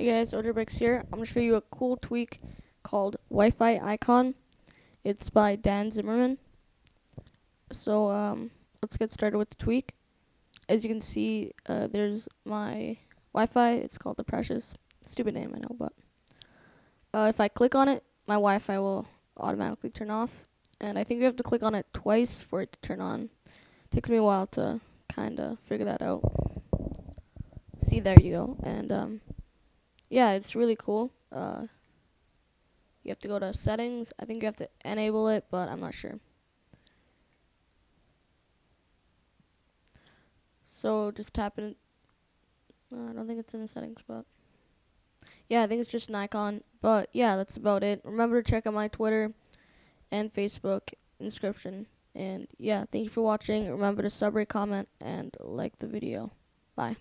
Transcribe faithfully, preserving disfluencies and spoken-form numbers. Hey guys, OJaiiLBreaKz here. I'm going to show you a cool tweak called WiFiIcon. It's by Dan Zimmerman. So um, let's get started with the tweak. As you can see, uh, there's my Wi-Fi. It's called the Precious. Stupid name, I know, but uh, if I click on it, my Wi-Fi will automatically turn off. And I think you have to click on it twice for it to turn on. It takes me a while to kind of figure that out. See, there you go. And um, yeah, it's really cool. Uh, you have to go to settings. I think you have to enable it, but I'm not sure. So just tap in. Uh, I don't think it's in the settings, but yeah, I think it's just an icon. But yeah, that's about it. Remember to check out my Twitter and Facebook description. And yeah, thank you for watching. Remember to sub, rate, comment, and like the video. Bye.